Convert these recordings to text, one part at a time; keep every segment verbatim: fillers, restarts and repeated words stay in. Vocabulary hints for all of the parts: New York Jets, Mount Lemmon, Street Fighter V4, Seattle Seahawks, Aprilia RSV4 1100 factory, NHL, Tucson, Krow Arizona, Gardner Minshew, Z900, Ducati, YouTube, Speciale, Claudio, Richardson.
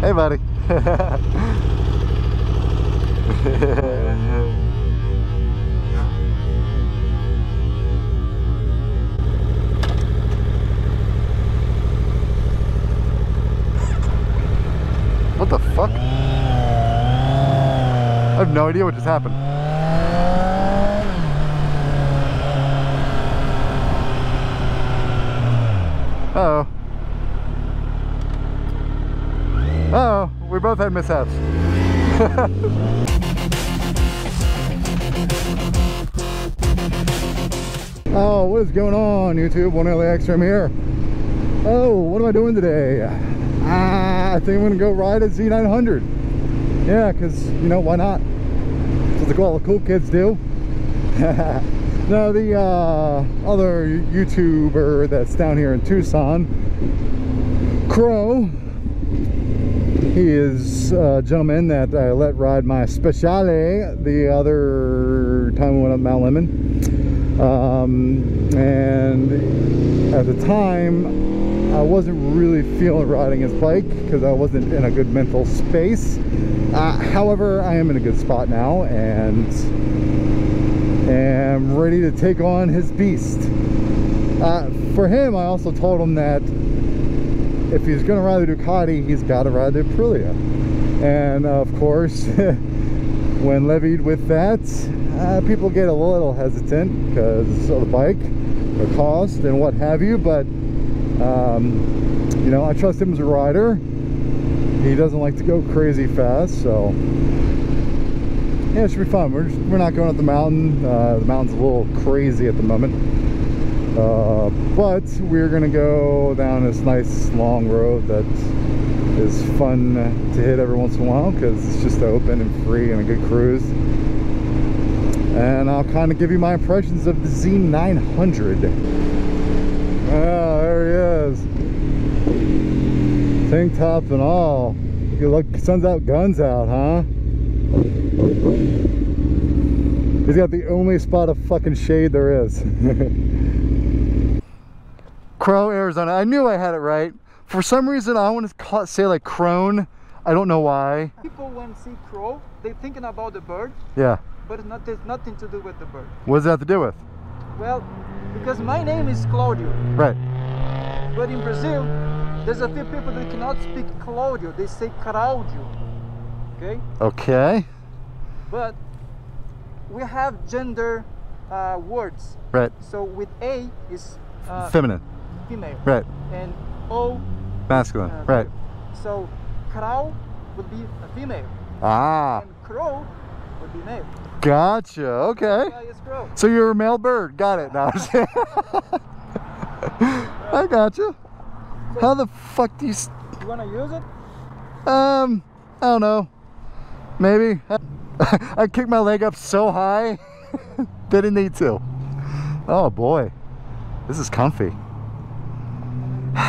Hey, buddy. What the fuck? I have no idea what just happened. Uh-oh. Oh, we both had mishaps. Oh, what is going on, YouTube? one L A X from here. Oh, what am I doing today? Ah, I think I'm gonna go ride a Z nine hundred. Yeah, because, you know, why not? That's what all the cool kids do. Now, the uh, other YouTuber that's down here in Tucson, Krow. He is a gentleman that I let ride my Speciale the other time we went up Mount Lemmon. Um, and at the time, I wasn't really feeling riding his bike because I wasn't in a good mental space. Uh, however, I am in a good spot now and am ready to take on his beast. Uh, for him, I also told him that if he's going to ride the Ducati, he's got to ride the Aprilia. And of course, when levied with that, uh, people get a little hesitant because of the bike, the cost, and what have you. But, um, you know, I trust him as a rider. He doesn't like to go crazy fast, so yeah, it should be fun. We're, just, we're not going up the mountain. Uh, the mountain's a little crazy at the moment. Uh, but we're gonna go down this nice long road that is fun to hit every once in a while because it's just open and free and a good cruise. And I'll kind of give you my impressions of the Z nine hundred. Ah, there he is. Tank top and all. You look, sun's out, guns out, huh? He's got the only spot of fucking shade there is. Krow, Arizona. I knew I had it right. For some reason, I want to say like crone. I don't know why. People when see Krow, they're thinking about the bird. Yeah. But it's not, there's nothing to do with the bird. What does that have to do with? Well, because my name is Claudio. Right. But in Brazil, there's a few people that cannot speak Claudio. They say Claudio. Okay? Okay. But we have gender uh, words. Right. So with A is uh, feminine. Female. Right. And O masculine. Uh, right. So Krow would be a female. Ah. And Krow would be male. Gotcha. Okay. Yeah, it's Krow. So you're a male bird. Got it. No, I'm saying. I gotcha. So how the fuck do you? You wanna use it? Um, I don't know. Maybe. I kicked my leg up so high. Didn't need to. Oh boy, this is comfy.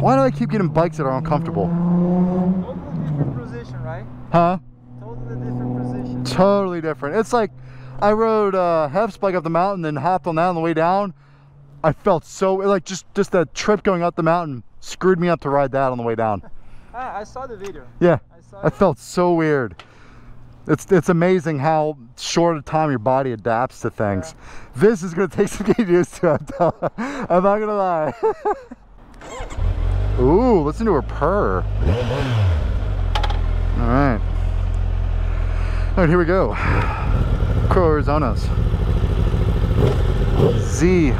Why do I keep getting bikes that are uncomfortable? Totally different position, right? Huh? Totally different position. Totally different. It's like I rode uh, Hef's bike up the mountain and hopped on that on the way down. I felt so, like just, just that trip going up the mountain screwed me up to ride that on the way down. Ah, I saw the video. Yeah, I, saw I felt so weird. It's, it's amazing how short a time your body adapts to things. Yeah. This is going to take some getting used to, I'm not going to lie. Ooh, listen to her purr. All right. All right, here we go. Krow, Arizona's Z.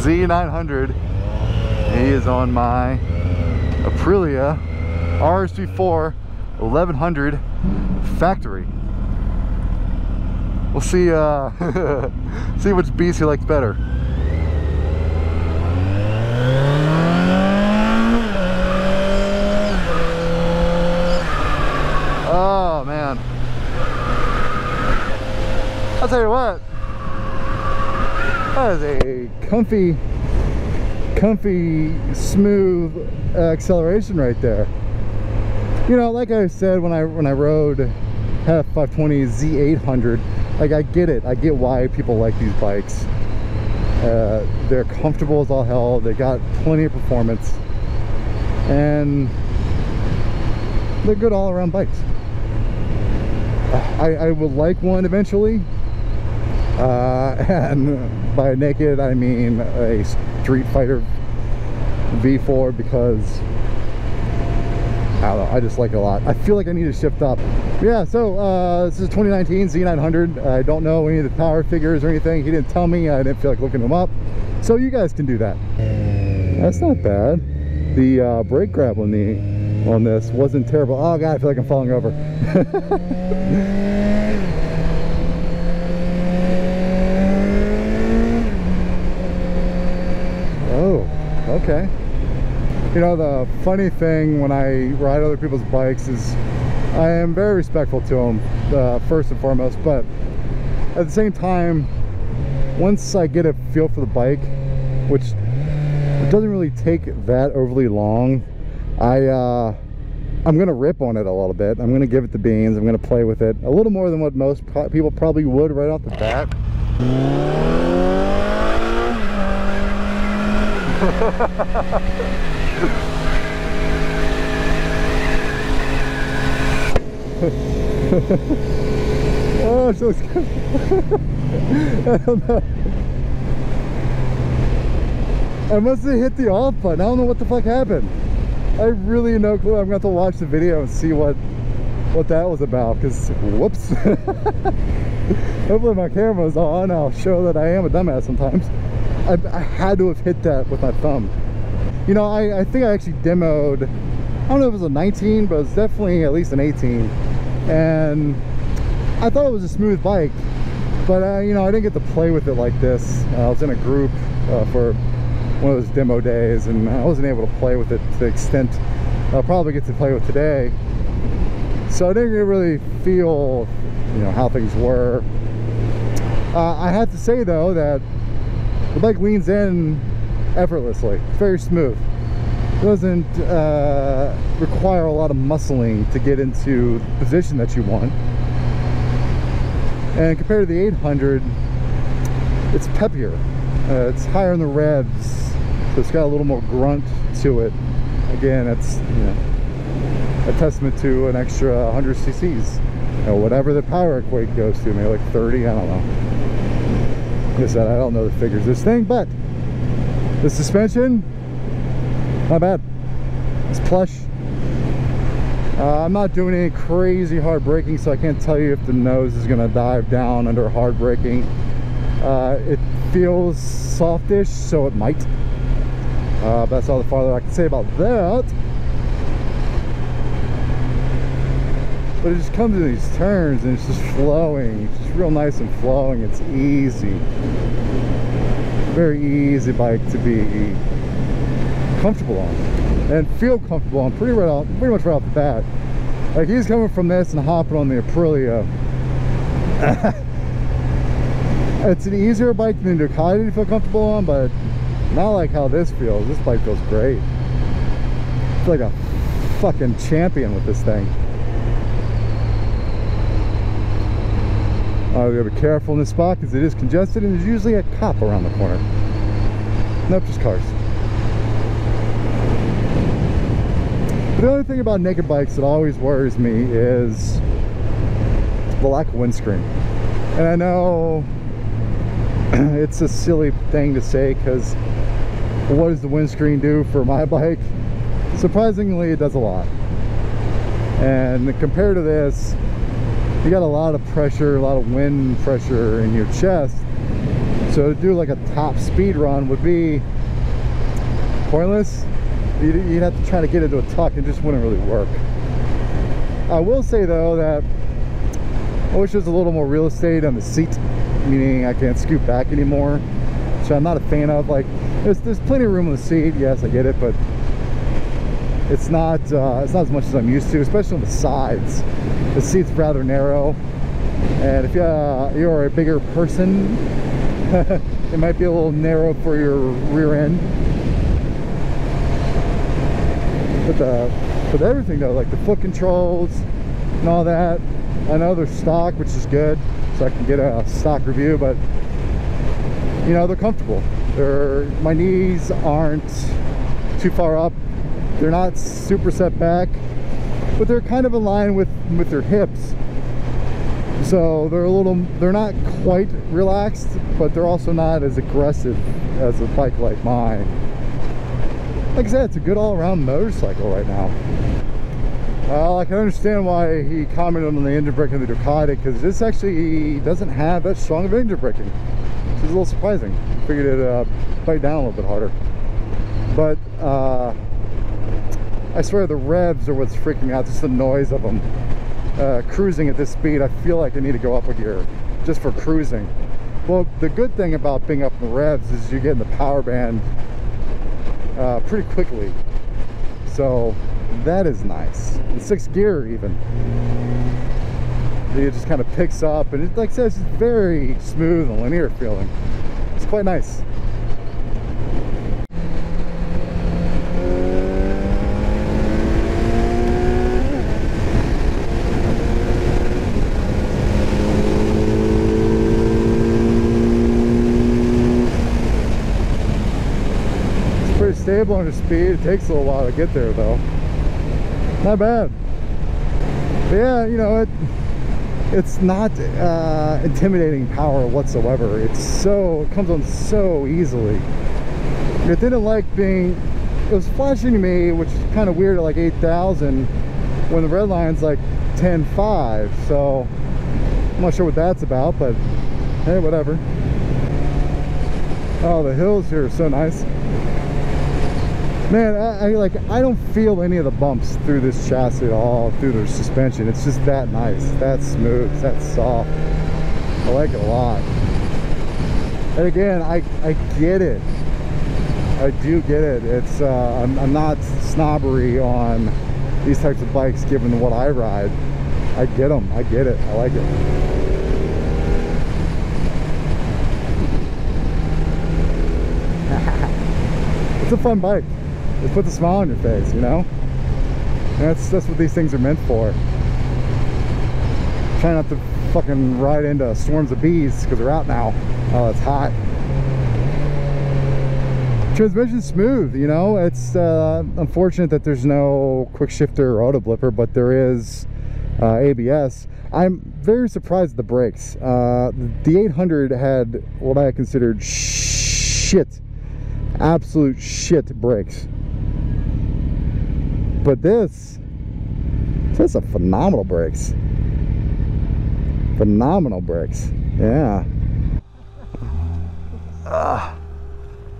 Z nine hundred. He is on my Aprilia R S V four eleven hundred factory. We'll see, uh, see which beast he likes better. Oh man, I'll tell you what, that is a comfy, comfy, smooth uh, acceleration right there. You know, like I said when I when I rode Hef five twenty Z eight hundred, like I get it, I get why people like these bikes. Uh, they're comfortable as all hell, they got plenty of performance, and they're good all around bikes. Uh, I, I would like one eventually, uh, and by naked I mean a Street Fighter V four, because I don't know, I just like it a lot. I feel like I need to shift up. Yeah, so uh, this is twenty nineteen Z nine hundred. I don't know any of the power figures or anything. He didn't tell me. I didn't feel like looking them up. So you guys can do that. That's not bad. The uh, brake grab on the on this wasn't terrible. Oh god, I feel like I'm falling over. Oh, okay. You know, the funny thing when I ride other people's bikes is I am very respectful to them, uh, first and foremost, but at the same time, once I get a feel for the bike, which it doesn't really take that overly long, I, uh, I'm going to rip on it a little bit. I'm going to give it the beans. I'm going to play with it a little more than what most pro people probably would right off the bat. Oh, so it's good. I don't know. I must have hit the off button. I don't know what the fuck happened. I really no clue. I'm gonna have to watch the video and see what what that was about, because whoops. Hopefully my camera's on. I'll show that I am a dumbass sometimes. I, I had to have hit that with my thumb. You know, I, I think I actually demoed, I don't know if it was a nineteen, but it was definitely at least an eighteen. And I thought it was a smooth bike, but uh, you know, I didn't get to play with it like this. uh, I was in a group uh, for one of those demo days, and I wasn't able to play with it to the extent I'll probably get to play with today, so I didn't really feel, you know, how things were. uh, I have to say though that the bike leans in effortlessly. It's very smooth. Doesn't uh, require a lot of muscling to get into the position that you want. And compared to the eight hundred, it's peppier. Uh, it's higher in the revs, so it's got a little more grunt to it. Again, that's, you know, a testament to an extra one hundred C C's. You know, whatever the power equate goes to, maybe like thirty, I don't know. Like I said, I don't know the figures of this thing, but the suspension, not bad. It's plush. Uh, I'm not doing any crazy hard braking, so I can't tell you if the nose is gonna dive down under hard braking. Uh, it feels softish, so it might. Uh, that's all the farther I can say about that. But it just comes in these turns and it's just flowing. It's just real nice and flowing. It's easy. Very easy bike to be comfortable on, and feel comfortable on pretty right off, pretty much right off the bat. Like, he's coming from this and hopping on the Aprilia. It's an easier bike than the Ducati to feel comfortable on, but not like how this feels. This bike feels great. I feel like a fucking champion with this thing. Alright, we gotta be careful in this spot because it is congested and there's usually a cop around the corner. Nope, just cars. The other thing about naked bikes that always worries me is the lack of windscreen. And I know it's a silly thing to say, because what does the windscreen do for my bike? Surprisingly, it does a lot. And compared to this, you got a lot of pressure, a lot of wind pressure in your chest. So to do like a top speed run would be pointless. You'd have to try to get into a tuck, and just wouldn't really work. I will say though that I wish there was a little more real estate on the seat, meaning I can't scoot back anymore, which I'm not a fan of. Like, there's, there's plenty of room on the seat, yes, I get it, but it's not uh, it's not as much as I'm used to, especially on the sides. The seat's rather narrow, and if you, uh, you're a bigger person, it might be a little narrow for your rear end. But, the, but everything though, like the foot controls and all that, I know they're stock, which is good, so I can get a stock review, but you know, they're comfortable. They're, my knees aren't too far up, they're not super set back, but they're kind of aligned with with their hips, so they're a little they're not quite relaxed, but they're also not as aggressive as a bike like mine. Like I said, it's a good all-around motorcycle right now. Well, I can understand why he commented on the engine braking of the Ducati, because this actually doesn't have that strong of engine braking, which is a little surprising. Figured it'd uh, bite down a little bit harder. But uh, I swear the revs are what's freaking me out, just the noise of them. Uh, cruising at this speed, I feel like I need to go up a gear just for cruising. Well, the good thing about being up in the revs is you get in the power band uh, pretty quickly. So that is nice. The sixth gear even. It just kind of picks up, and it, like I said, it's very smooth and linear feeling. It's quite nice. Stable under speed. It takes a little while to get there though. Not bad. But yeah, you know, it it's not uh, intimidating power whatsoever. It's so it comes on so easily. It didn't like being it was flashing to me, which is kind of weird at like eight thousand when the red line's like ten five. So I'm not sure what that's about, but hey, whatever. Oh, the hills here are so nice. Man, I, I like I don't feel any of the bumps through this chassis at all, through the suspension. It's just that nice, that smooth, that soft. I like it a lot. And again, I I get it. I do get it. It's uh, I'm, I'm not snobbery on these types of bikes, given what I ride. I get them. I get it. I like it. It's a fun bike. It puts a smile on your face, you know? And that's, that's what these things are meant for. Try not to fucking ride into swarms of bees because they're out now. Oh, it's hot. Transmission's smooth, you know? It's uh, unfortunate that there's no quick shifter or auto blipper, but there is uh, A B S. I'm very surprised at the brakes. Uh, the eight hundred had what I considered shit. Absolute shit brakes, but this this is a phenomenal brakes phenomenal brakes yeah. Uh,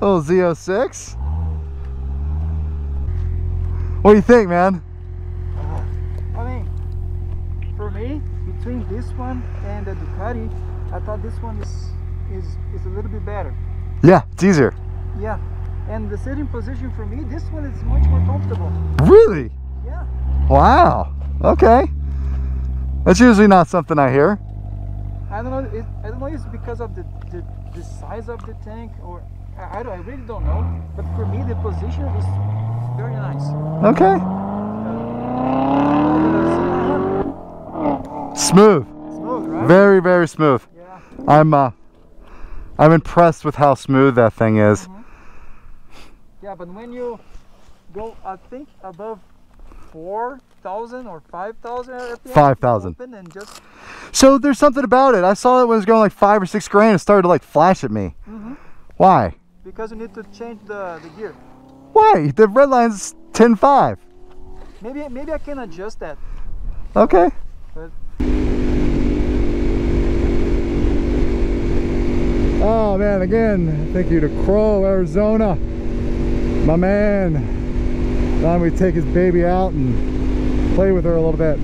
little Z oh six, what do you think, man? uh, I mean, for me, between this one and the Ducati, I thought this one is is is a little bit better. Yeah, it's easier. Yeah, and the sitting position for me, this one is much more comfortable. Really? Yeah. Wow. Okay. That's usually not something I hear. I don't know. It, I don't know. It's because of the, the the size of the tank, or I don't. I really don't know. But for me, the position is very nice. Okay. Uh, smooth. Smooth, right? Very, very smooth. Yeah. I'm uh, I'm impressed with how smooth that thing is. Mm-hmm. Yeah, but when you go, I think, above four thousand or five thousand R P M, five thousand. Just... So there's something about it. I saw it when it was going like five or six grand. It started to like flash at me. Mm-hmm. Why? Because you need to change the, the gear. Why? The red line's ten five. Maybe, maybe I can adjust that. Okay. But... Oh, man, again, thank you to Krow, Arizona. My man, now we take his baby out and play with her a little bit.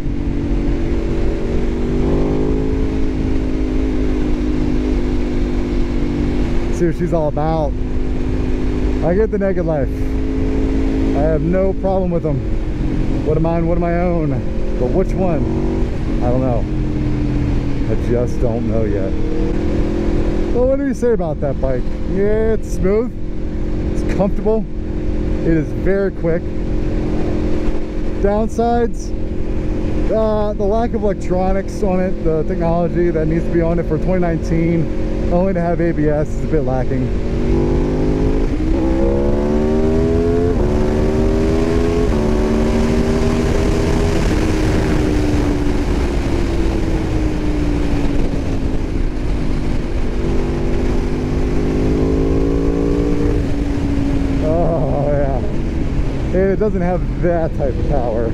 See what she's all about. I get the naked life. I have no problem with them. What of mine, what of my own. But which one? I don't know. I just don't know yet. Well, what do you say about that bike? Yeah, it's smooth. It's comfortable. It is very quick. Downsides, uh, the lack of electronics on it, the technology that needs to be on it for twenty nineteen, only to have A B S is a bit lacking. it doesn't have that type of power.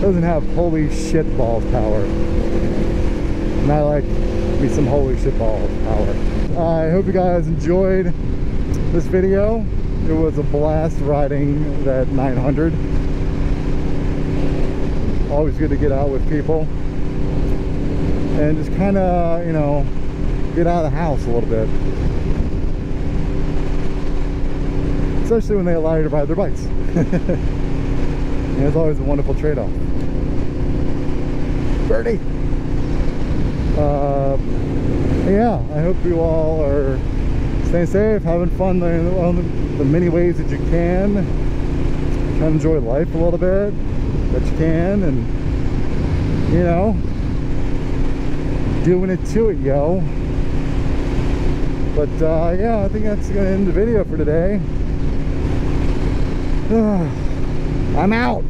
Doesn't have holy shit balls power. And I like me some holy shit balls power. I hope you guys enjoyed this video. It was a blast riding that nine hundred. Always good to get out with people and just kind of, you know, get out of the house a little bit, especially when they allow you to ride their bikes. And it's always a wonderful trade-off. Birdie! Uh, yeah, I hope you all are staying safe, having fun in the many ways that you can. Trying to enjoy life a little bit that you can, and, you know, doing it to it, yo. But uh, yeah, I think that's gonna end the video for today. I'm out.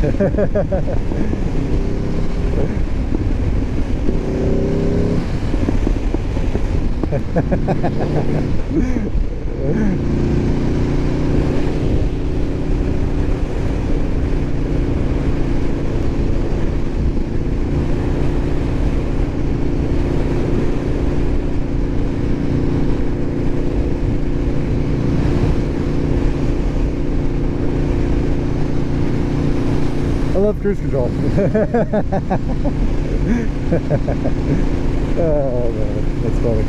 I love cruise control. Oh man, that's funny.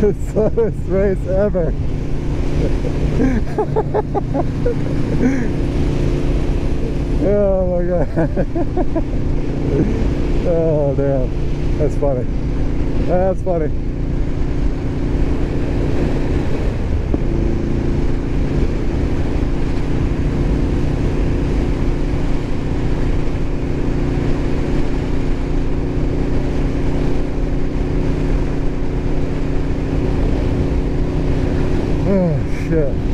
The slowest race ever. Oh my god. Oh damn. That's funny. That's funny. Yeah.